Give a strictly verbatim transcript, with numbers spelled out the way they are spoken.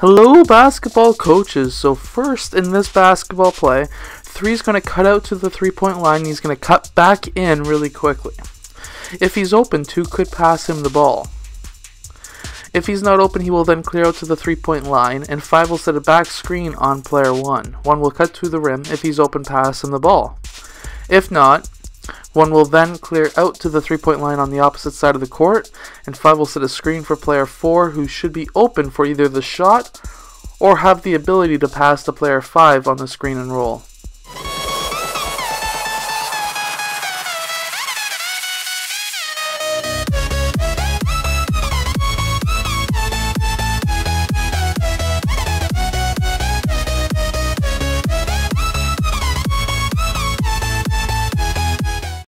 Hello basketball coaches. So first in this basketball play, three's going to cut out to the three-point line and he's going to cut back in really quickly. If he's open, two could pass him the ball. If he's not open, he will then clear out to the three-point line and five will set a back screen on player one. One will cut to the rim. If he's open, pass him the ball. If not, one will then clear out to the three-point line on the opposite side of the court, and five will set a screen for player four, who should be open for either the shot or have the ability to pass to player five on the screen and roll.